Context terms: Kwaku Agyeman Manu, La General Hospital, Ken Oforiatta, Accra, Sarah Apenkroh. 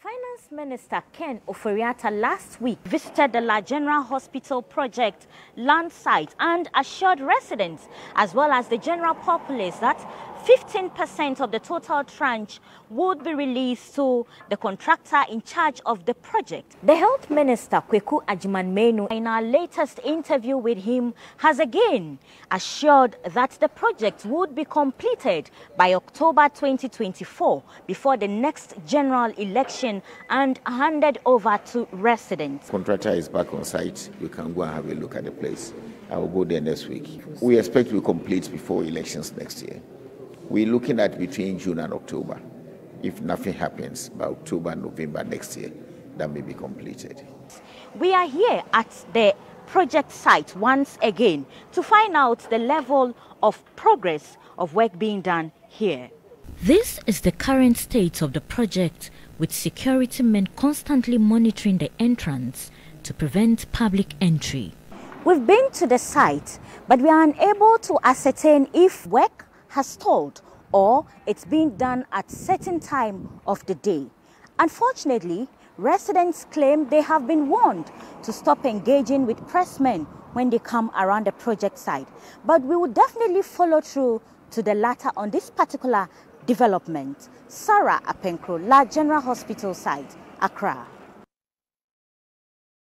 Finance Minister Ken Oforiatta last week visited the La General Hospital project land site and assured residents as well as the general populace that 15% of the total tranche would be released to the contractor in charge of the project. The Health Minister Kwaku Agyeman Manu, in our latest interview with him, has again assured that the project would be completed by October 2024 before the next general election and handed over to residents. Contractor is back on site. You can go and have a look at the place. I will go there next week. We expect we complete before elections next year. We're looking at between June and October. If nothing happens, by October, November next year, that may be completed. We are here at the project site once again to find out the level of progress of work being done here. This is the current state of the project, with security men constantly monitoring the entrance to prevent public entry. We've been to the site, but we are unable to ascertain if work has stalled or it's being done at certain time of the day. Unfortunately, residents claim they have been warned to stop engaging with pressmen when they come around the project site. But we will definitely follow through to the latter on this particular development. Sarah Apenkroh, La General Hospital site, Accra.